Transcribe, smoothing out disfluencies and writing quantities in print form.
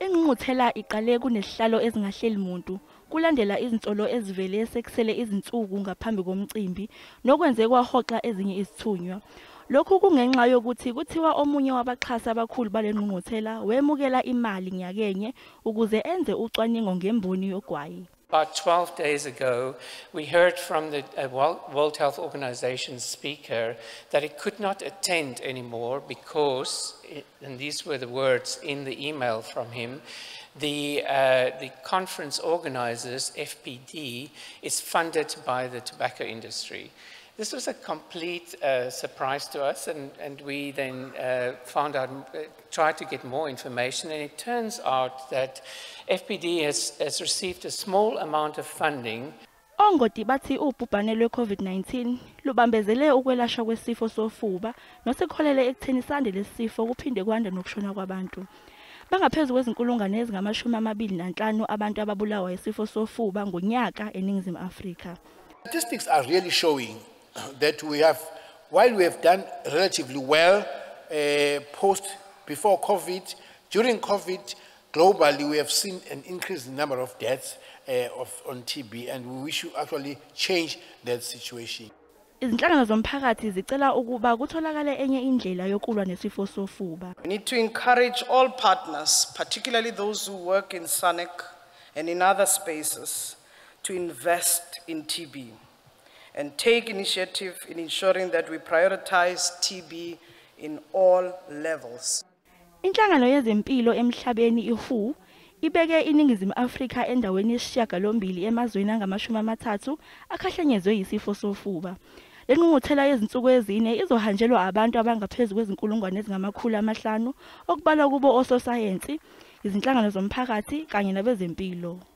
Ingqungquthela iqale kunesihlalo ezingahleli muntu kulandela izinsolo ezivele sekusele izinsuku ngaphambi komcimbi nokwenze kwahoxa ezinye izithunywa. Lokhu kungenxa yokuthi kuthiwa omunye wabaxhasi abakhulu balengqungquthela wemukela imali nyakenye ukuze enze ucwaningo ngemboni yogwayi. About 12 days ago, we heard from the World Health Organization speaker that it could not attend anymore because, and these were the words in the email from him, the conference organizers, FPD, is funded by the tobacco industry. This was a complete surprise to us, and we then found out, tried to get more information, and it turns out that FPD has received a small amount of funding. Ongoti bathi ubhubhane lwe-COVID-19 lubambezele ukwelashwa kwesifo sofuba nosekholele ekutheni sande lesifo kuphinde kwanda nokushona kwabantu. Bangaphezu kwezinkulungwane ezingama-25 abantu ababulawa yisifo sofuba ngonyaka eNingizimu Afrika. Statistics are really showing that we have, while we have done relatively well before COVID, during COVID, globally we have seen an increase in the number of deaths on TB, and we should actually change that situation. We need to encourage all partners, particularly those who work in SANEC and in other spaces, to invest in TB and take initiative in ensuring that we prioritize TB in all levels. Inhlangano yezempilo emhlabeni iHU ibeke iNingizimu Afrika endaweni yesishiyagalombili emazweni angama-30 akahlenyezwe yisifo sofuba. Le ngqungquthela yezinsuku ezine izohanjelwa abantu abangaphezu kwezinkulungwane ezingama-500 okubalwa kubo ososayensi, izinhlangano zomphakathi kanye nabezempilo.